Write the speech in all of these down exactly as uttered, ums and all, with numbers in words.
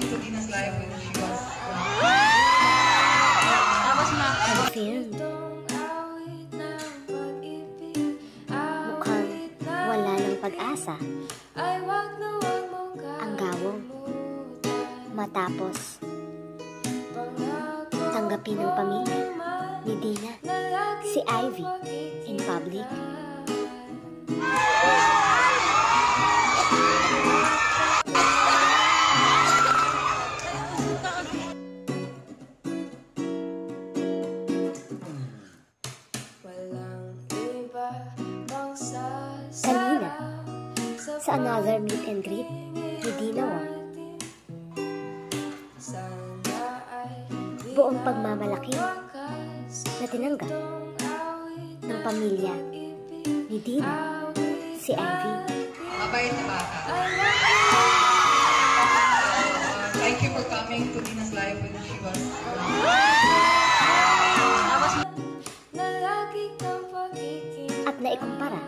been to Dina's life when she was... I was not film. Mukhang wala ng pag-asa. Ang gawong. Matapos. Tanggapin ng pamilya ni Dina, si Ivy, in public. Kanina, sa another meet and greet ni Deanna Wong. Buong pagmamalaki na tinanggap ng pamilya ni Dina, si Ivy. Mabait na bata. Uh, thank you for coming to Dina's life when she was... At naikumpara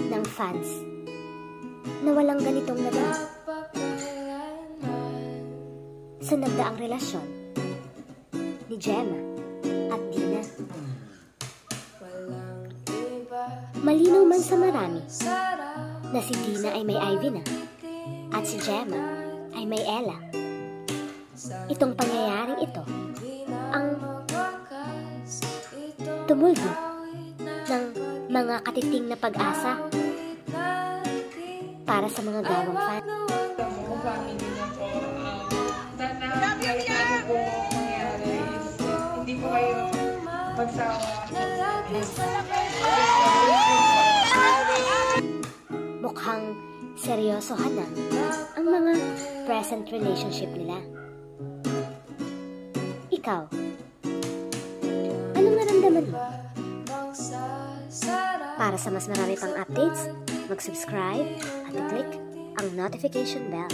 ng fans na walang ganitong naging sa nagdaang relasyon ni Jema at Dina. Malinaw man sa marami na si Dina ay may Ivy na at si Jema ay may Ella. Itong pangyayaring ito ang tumuldo ng mga katiting na pag-asa para sa mga gawang fan. Hindi ko kayo magsawa. Mukhang seryosohan na ang mga present relationship nila. Ikaw, anong naramdaman mo? Para sa mas marami pang updates, mag-subscribe at i-click ang notification bell.